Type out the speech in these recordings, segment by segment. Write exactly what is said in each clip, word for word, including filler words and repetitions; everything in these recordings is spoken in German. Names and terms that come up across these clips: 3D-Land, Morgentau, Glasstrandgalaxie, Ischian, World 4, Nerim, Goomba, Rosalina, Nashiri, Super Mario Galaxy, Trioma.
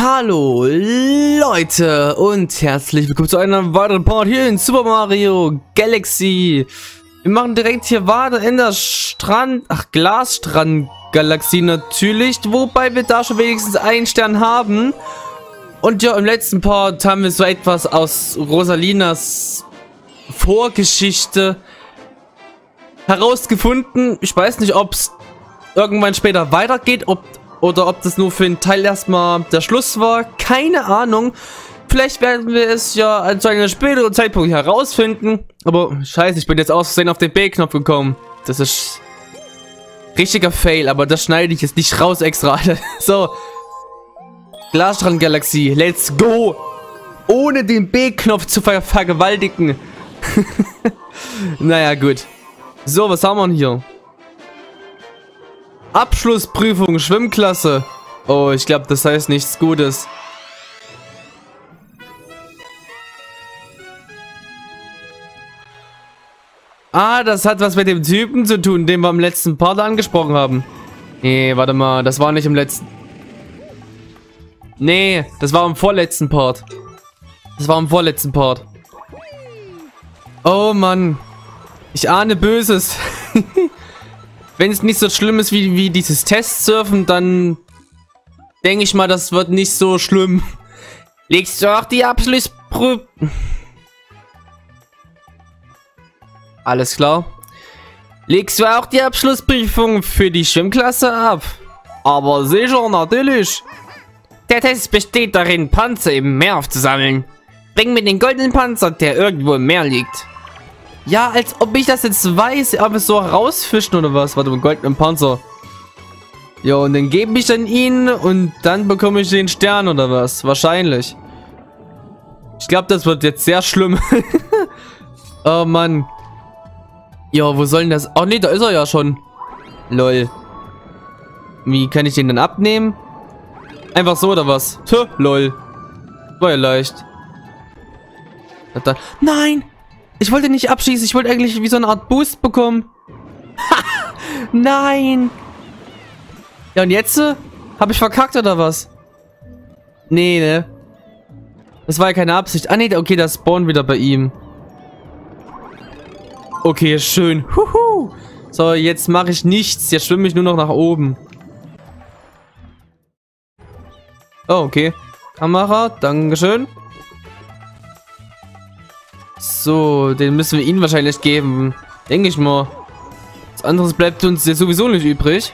Hallo Leute und herzlich willkommen zu einem weiteren Part hier in Super Mario Galaxy. Wir machen direkt hier weiter in der Strand, ach Glasstrandgalaxie natürlich, wobei wir da schon wenigstens einen Stern haben. Und ja, im letzten Part haben wir so etwas aus Rosalinas Vorgeschichte herausgefunden. Ich weiß nicht, ob es irgendwann später weitergeht, ob oder ob das nur für einen Teil erstmal der Schluss war. Keine Ahnung. Vielleicht werden wir es ja zu einem späteren Zeitpunkt herausfinden. Aber scheiße, ich bin jetzt aus Versehen auf den B-Knopf gekommen. Das ist richtiger Fail, aber das schneide ich jetzt nicht raus extra. So. Glasstrandgalaxie, let's go! Ohne den B-Knopf zu ver vergewaltigen. Naja, gut. So, was haben wir denn hier? Abschlussprüfung, Schwimmklasse. Oh, ich glaube, das heißt nichts Gutes. Ah, das hat was mit dem Typen zu tun, den wir im letzten Part angesprochen haben. Nee, warte mal, das war nicht im letzten... Nee, das war im vorletzten Part. Das war im vorletzten Part. Oh, Mann. Ich ahne Böses. Wenn es nicht so schlimm ist wie, wie dieses Testsurfen, dann denke ich mal, das wird nicht so schlimm. Legst du auch die Abschlussprüfung? Alles klar. Legst du auch die Abschlussprüfung für die Schwimmklasse ab? Aber sicher, natürlich. Der Test besteht darin, Panzer im Meer aufzusammeln. Bring mir den goldenen Panzer, der irgendwo im Meer liegt. Ja, als ob ich das jetzt weiß, ob es so rausfischen oder was. Warte mal, goldenen Panzer. Ja, und dann gebe ich dann ihn und dann bekomme ich den Stern oder was. Wahrscheinlich. Ich glaube, das wird jetzt sehr schlimm. Oh Mann. Ja, wo soll denn das? Ach nee, da ist er ja schon. Lol. Wie kann ich den dann abnehmen? Einfach so oder was? Tö, lol. War ja leicht. Nein! Ich wollte nicht abschießen, ich wollte eigentlich wie so eine Art Boost bekommen. Ha! Nein! Ja, und jetzt? Äh, habe ich verkackt oder was? Nee, ne? Das war ja keine Absicht. Ah, nee, okay, das spawnt wieder bei ihm. Okay, schön. Huhu! So, jetzt mache ich nichts. Jetzt schwimme ich nur noch nach oben. Oh, okay. Kamera, dankeschön. So, den müssen wir ihnen wahrscheinlich geben. Denke ich mal. Was anderes bleibt uns ja sowieso nicht übrig.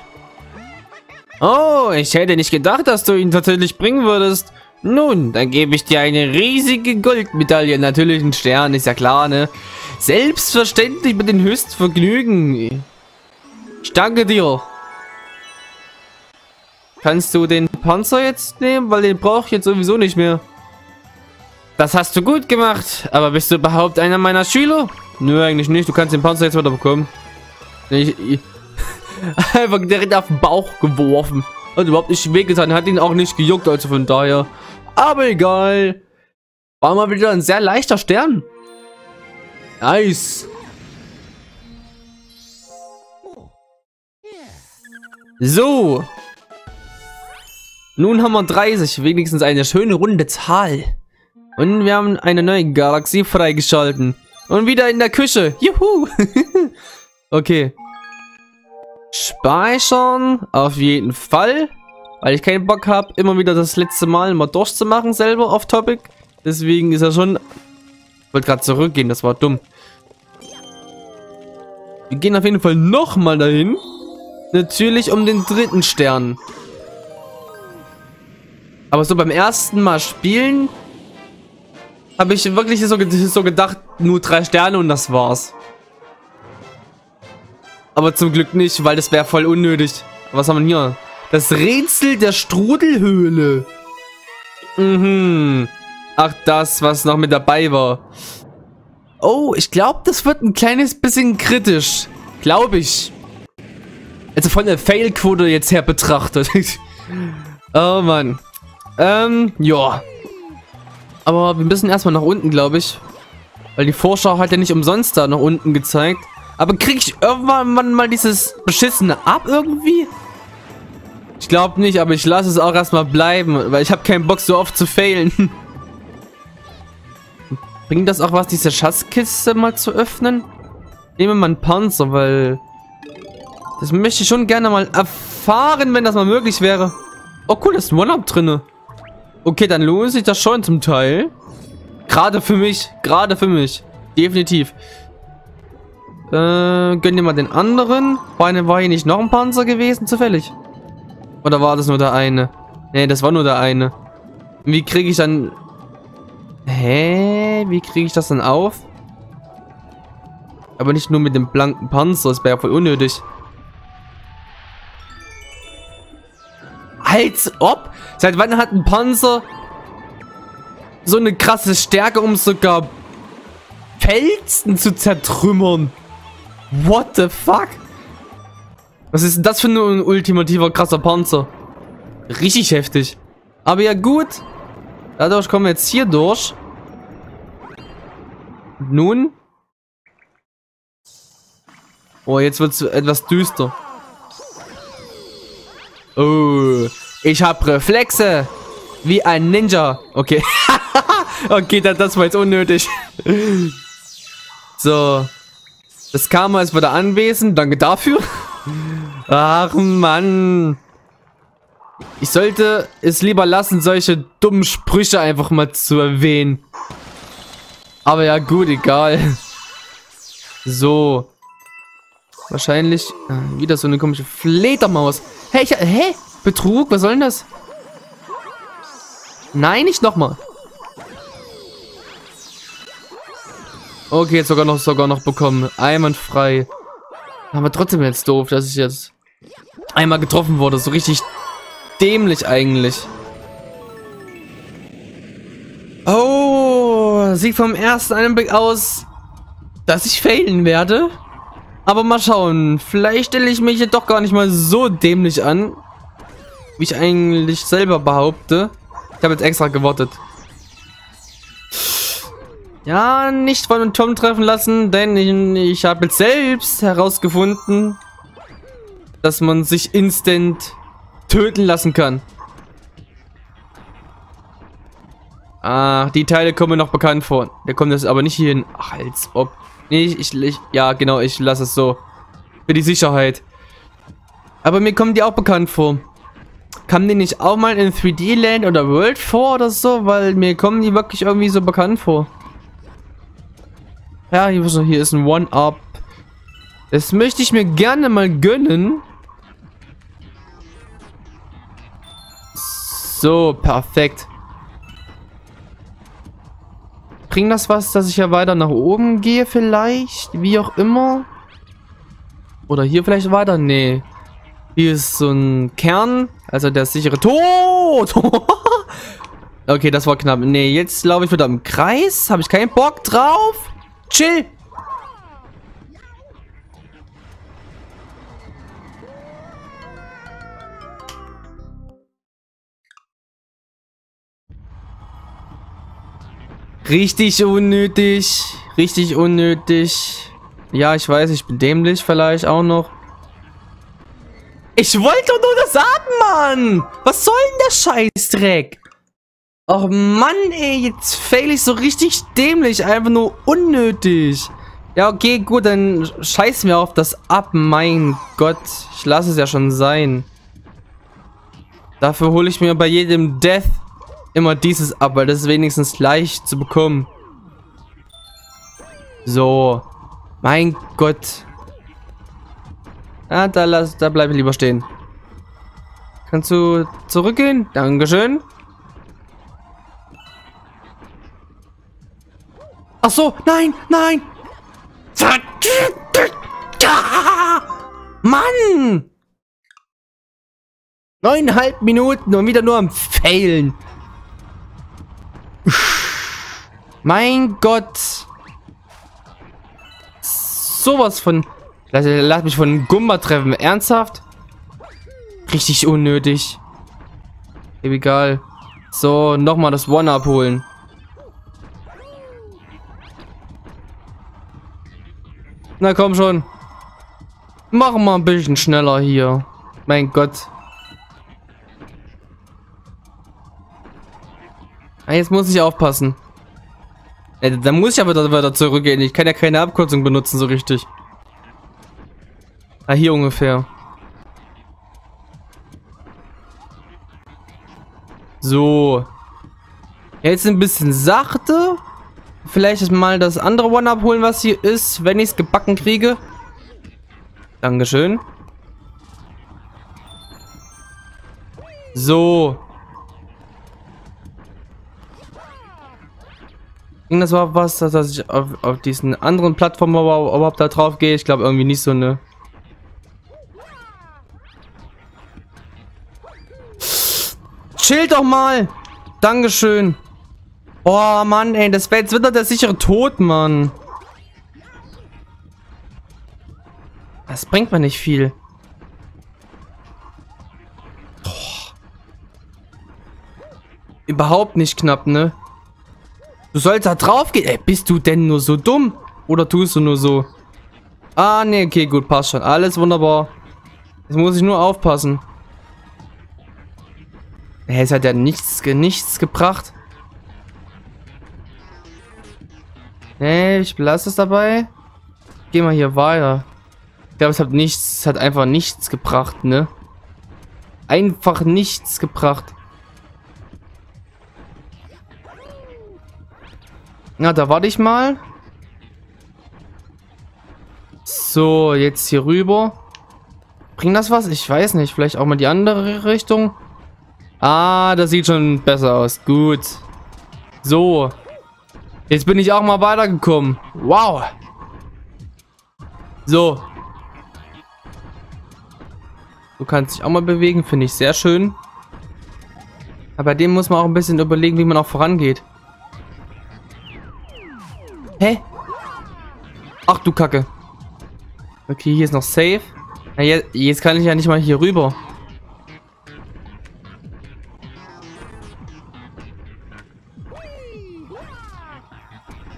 Oh, ich hätte nicht gedacht, dass du ihn tatsächlich bringen würdest. Nun, dann gebe ich dir eine riesige Goldmedaille. Natürlich einen Stern, ist ja klar, ne? Selbstverständlich mit dem höchsten Vergnügen. Ich danke dir. Kannst du den Panzer jetzt nehmen? Weil den brauche ich jetzt sowieso nicht mehr. Das hast du gut gemacht, aber bist du überhaupt einer meiner Schüler? Nö, eigentlich nicht. Du kannst den Panzer jetzt wieder bekommen. Ich, ich einfach direkt auf den Bauch geworfen. Hat überhaupt nicht wehgetan. Hat ihn auch nicht gejuckt, also von daher. Aber egal. War mal wieder ein sehr leichter Stern. Nice. So. Nun haben wir dreißig. Wenigstens eine schöne runde Zahl. Und wir haben eine neue Galaxie freigeschalten. Und wieder in der Küche. Juhu. Okay. Speichern. Auf jeden Fall. Weil ich keinen Bock habe, immer wieder das letzte Mal mal durchzumachen selber auf Topic. Deswegen ist er schon... Ich wollte gerade zurückgehen. Das war dumm. Wir gehen auf jeden Fall nochmal dahin. Natürlich um den dritten Stern. Aber so beim ersten Mal spielen... Habe ich wirklich so, so gedacht, nur drei Sterne und das war's. Aber zum Glück nicht, weil das wäre voll unnötig. Was haben wir hier? Das Rätsel der Strudelhöhle. Mhm. Ach, das, was noch mit dabei war. Oh, ich glaube, das wird ein kleines bisschen kritisch. Glaube ich. Also von der Fail-Quote jetzt her betrachtet. Oh, Mann. Ähm, ja. Aber wir müssen erstmal nach unten, glaube ich. Weil die Vorschau hat ja nicht umsonst da nach unten gezeigt. Aber kriege ich irgendwann mal dieses Beschissene ab irgendwie? Ich glaube nicht, aber ich lasse es auch erstmal bleiben, weil ich habe keinen Bock, so oft zu failen. Bringt das auch was, diese Schatzkiste mal zu öffnen? Nehmen wir mal einen Panzer, weil... Das möchte ich schon gerne mal erfahren, wenn das mal möglich wäre. Oh cool, da ist ein One-Up drin. Okay, dann lohnt sich das schon zum Teil. Gerade für mich, gerade für mich. Definitiv. Äh, gönn dir mal den anderen. War hier, war hier nicht noch ein Panzer gewesen, zufällig? Oder war das nur der eine? Ne, das war nur der eine. Wie kriege ich dann... Hä? Wie kriege ich das denn auf? Aber nicht nur mit dem blanken Panzer, das wäre ja voll unnötig. Als ob? Seit wann hat ein Panzer so eine krasse Stärke, um sogar Felsen zu zertrümmern? What the fuck? Was ist denn das für ein ultimativer krasser Panzer? Richtig heftig. Aber ja gut. Dadurch kommen wir jetzt hier durch. Und nun? Oh, jetzt wird es etwas düster. Oh, ich habe Reflexe. Wie ein Ninja. Okay. Okay, das war jetzt unnötig. So. Das Karma ist wieder anwesend. Danke dafür. Ach, Mann. Ich sollte es lieber lassen, solche dummen Sprüche einfach mal zu erwähnen. Aber ja, gut, egal. So. Wahrscheinlich äh, wieder so eine komische Fledermaus. Hey, ich, hey, Betrug, was soll denn das? Nein, nicht nochmal. Okay, jetzt sogar noch, sogar noch bekommen. Einwandfrei. Aber trotzdem jetzt doof, dass ich jetzt einmal getroffen wurde. So richtig dämlich eigentlich. Oh, sieht vom ersten Einblick aus, dass ich failen werde. Aber mal schauen, vielleicht stelle ich mich hier doch gar nicht mal so dämlich an, wie ich eigentlich selber behaupte. Ich habe jetzt extra gewartet. Ja, nicht von Tom treffen lassen, denn ich, ich habe jetzt selbst herausgefunden, dass man sich instant töten lassen kann. Ach, die Teile kommen mir noch bekannt vor. Wir kommen das aber nicht hier hin. Ach, als ob. Nee, ich, ich, ja genau, ich lasse es so. Für die Sicherheit. Aber mir kommen die auch bekannt vor. Kamen die nicht auch mal in drei D Land oder World vier oder so? Weil mir kommen die wirklich irgendwie so bekannt vor. Ja, hier ist ein One-Up. Das möchte ich mir gerne mal gönnen. So, perfekt. Bringt das was, dass ich ja weiter nach oben gehe vielleicht? Wie auch immer. Oder hier vielleicht weiter? Nee. Hier ist so ein Kern. Also der sichere Tod. Okay, das war knapp. Nee, jetzt laufe ich wieder im Kreis. Habe ich keinen Bock drauf. Chill. Richtig unnötig. Richtig unnötig. Ja, ich weiß, ich bin dämlich vielleicht auch noch. Ich wollte doch nur das haben, Mann. Was soll denn der Scheißdreck? Och, Mann, ey. Jetzt fail ich so richtig dämlich. Einfach nur unnötig. Ja, okay, gut. Dann scheißen wir auf das ab. Mein Gott. Ich lasse es ja schon sein. Dafür hole ich mir bei jedem Death immer dieses ab, weil das ist wenigstens leicht zu bekommen. So. Mein Gott. Ah, da, lass, da bleibe ich lieber stehen. Kannst du zurückgehen? Dankeschön. Ach so, nein, nein. Mann. Neuneinhalb Minuten und wieder nur am Failen. Mein Gott. Sowas von... Lass, lass mich von Goomba treffen. Ernsthaft? Richtig unnötig. Egal. So, nochmal das One-Up holen. Na komm schon. Machen wir ein bisschen schneller hier. Mein Gott. Jetzt muss ich aufpassen. Dann muss ich aber da weiter zurückgehen. Ich kann ja keine Abkürzung benutzen so richtig. Ah, hier ungefähr. So. Jetzt ein bisschen sachte. Vielleicht mal das andere One-Up holen, was hier ist, wenn ich es gebacken kriege. Dankeschön. So. Das war was, dass ich auf, auf diesen anderen Plattformen überhaupt da drauf gehe. Ich glaube irgendwie nicht so eine. Chill doch mal! Dankeschön. Oh Mann, ey, das wäre jetzt wieder der sichere Tod, Mann. Das bringt mir nicht viel. Boah. Überhaupt nicht knapp, ne? Du sollst da drauf gehen. Ey, bist du denn nur so dumm? Oder tust du nur so? Ah, ne, okay, gut, passt schon. Alles wunderbar. Jetzt muss ich nur aufpassen. Hey, es hat ja nichts, nichts gebracht. Nee, ich belasse es dabei. Gehen wir hier weiter. Ich glaube, es hat nichts, es hat einfach nichts gebracht, ne? Einfach nichts gebracht. Na, da warte ich mal. So, jetzt hier rüber. Bringt das was? Ich weiß nicht. Vielleicht auch mal die andere Richtung. Ah, das sieht schon besser aus. Gut. So. Jetzt bin ich auch mal weitergekommen. Wow. So. Du kannst dich auch mal bewegen. Finde ich sehr schön. Aber bei dem muss man auch ein bisschen überlegen, wie man auch vorangeht. Hä? Ach du Kacke. Okay, hier ist noch safe. Na, jetzt, jetzt kann ich ja nicht mal hier rüber.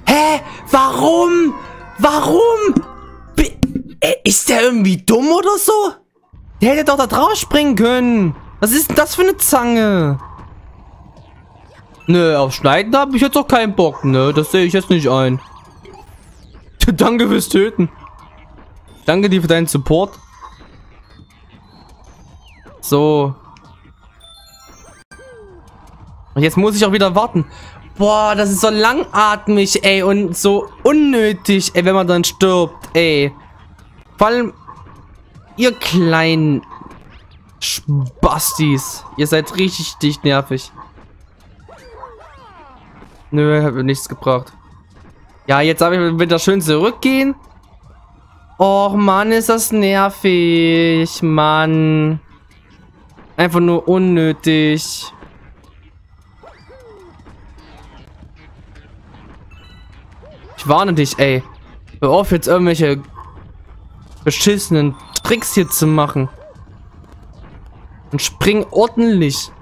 Hä? Warum? Warum? Be äh, ist der irgendwie dumm oder so? Der hätte doch da drauf springen können. Was ist denn das für eine Zange? Nö, auf Schneiden habe ich jetzt auch keinen Bock, ne? Das sehe ich jetzt nicht ein. Danke fürs Töten. Danke dir für deinen Support. So. Und jetzt muss ich auch wieder warten. Boah, das ist so langatmig, ey. Und so unnötig, ey, wenn man dann stirbt, ey. Vor allem, ihr kleinen Spastis. Ihr seid richtig dicht nervig. Nö, hat mir nichts gebracht. Ja, jetzt darf ich wieder schön zurückgehen. Och, Mann, ist das nervig. Mann. Einfach nur unnötig. Ich warne dich, ey. Hör auf, jetzt irgendwelche beschissenen Tricks hier zu machen. Und spring ordentlich.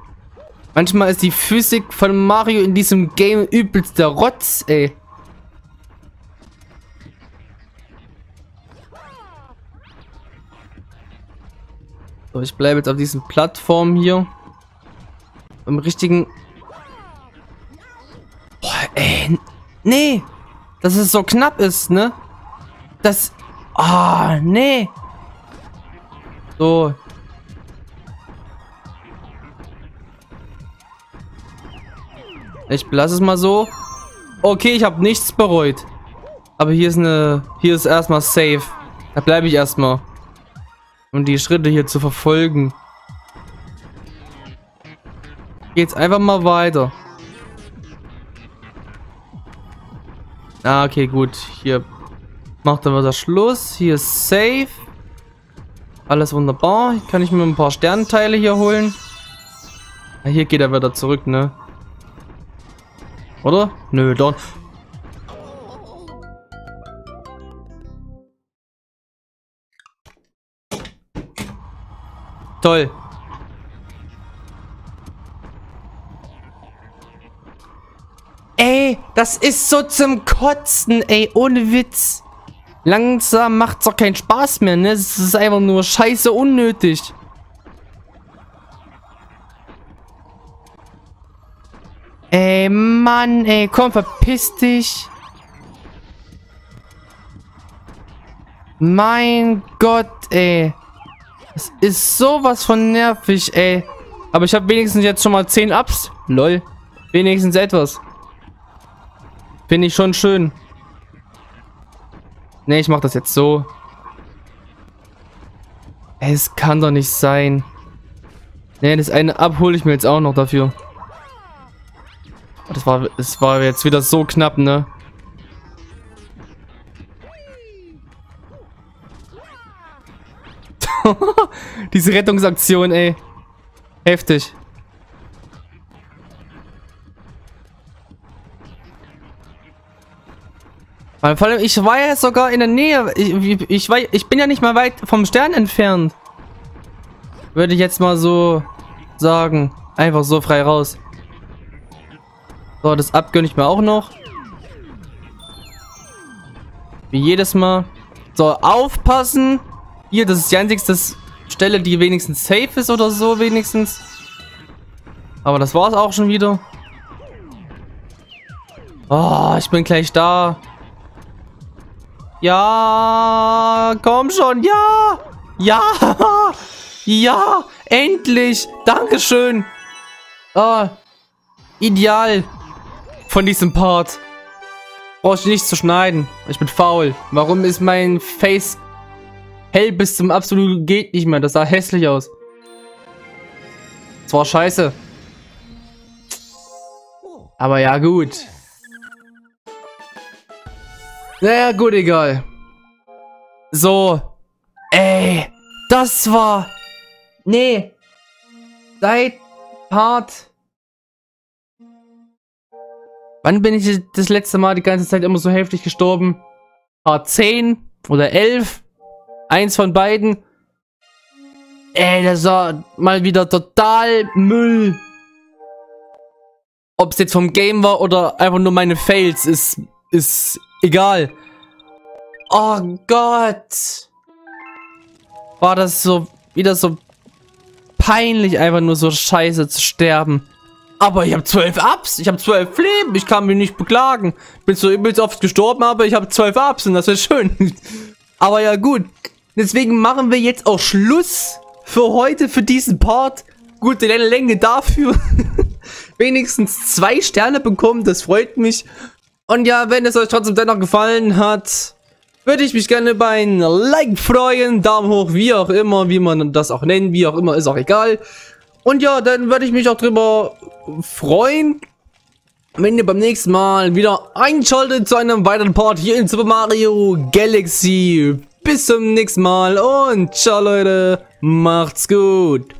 Manchmal ist die Physik von Mario in diesem Game übelst der Rotz, ey. So, ich bleibe jetzt auf diesen Plattformen hier. Im richtigen... Boah, ey. Nee. Dass es so knapp ist, ne? Das... Ah, nee. So... Ich lasse es mal so. Okay, ich habe nichts bereut. Aber hier ist eine... Hier ist erstmal safe. Da bleibe ich erstmal. Um die Schritte hier zu verfolgen. Geht's einfach mal weiter. Ah, okay, gut. Hier macht er wieder Schluss. Hier ist safe. Alles wunderbar. Hier kann ich mir ein paar Sternteile hier holen. Ah, hier geht er wieder zurück, ne? Oder? Nö, doch. Toll. Ey, das ist so zum Kotzen, ey, ohne Witz. Langsam macht's doch keinen Spaß mehr, ne? Es ist einfach nur scheiße unnötig. Ey, Mann, ey, komm, verpiss dich. Mein Gott, ey. Das ist sowas von nervig, ey. Aber ich habe wenigstens jetzt schon mal zehn Ups. Lol. Wenigstens etwas. Finde ich schon schön. Ne, ich mach das jetzt so. Es kann doch nicht sein. Ne, das eine Up hole ich mir jetzt auch noch dafür. Das war, das war jetzt wieder so knapp, ne? Diese Rettungsaktion, ey. Heftig. Vor allem, ich war ja sogar in der Nähe. Ich, ich, war, ich bin ja nicht mal weit vom Stern entfernt. Würde ich jetzt mal so sagen. Einfach so frei raus. So, das abgönne ich mir auch noch. Wie jedes Mal. So, aufpassen. Hier, das ist die einzigste Stelle, die wenigstens safe ist oder so, wenigstens. Aber das war's auch schon wieder. Oh, ich bin gleich da. Ja, komm schon, ja. Ja, ja, endlich. Dankeschön. Oh, ideal von diesem Part. Brauche ich nichts zu schneiden. Ich bin faul. Warum ist mein Face... hell bis zum absoluten geht nicht mehr. Das sah hässlich aus. Das war scheiße. Aber ja, gut. Naja, gut, egal. So. Ey. Das war... Nee. Seit Part... Wann bin ich das letzte Mal die ganze Zeit immer so heftig gestorben? Part zehn oder elf? Eins von beiden. Ey, das war mal wieder total Müll. Ob es jetzt vom Game war oder einfach nur meine Fails, ist, ist egal. Oh Gott. War das so wieder so peinlich, einfach nur so scheiße zu sterben. Aber ich habe zwölf Ups, ich habe zwölf Leben, ich kann mich nicht beklagen. Ich bin so übelst oft gestorben, aber ich habe zwölf Ups und das ist schön. Aber ja gut. Deswegen machen wir jetzt auch Schluss für heute, für diesen Part. Gute Länge dafür. Wenigstens zwei Sterne bekommen, das freut mich. Und ja, wenn es euch trotzdem dennoch gefallen hat, würde ich mich gerne bei einem Like freuen. Daumen hoch, wie auch immer, wie man das auch nennt, wie auch immer, ist auch egal. Und ja, dann würde ich mich auch drüber freuen, wenn ihr beim nächsten Mal wieder einschaltet zu einem weiteren Part hier in Super Mario Galaxy. Bis zum nächsten Mal und ciao Leute, macht's gut.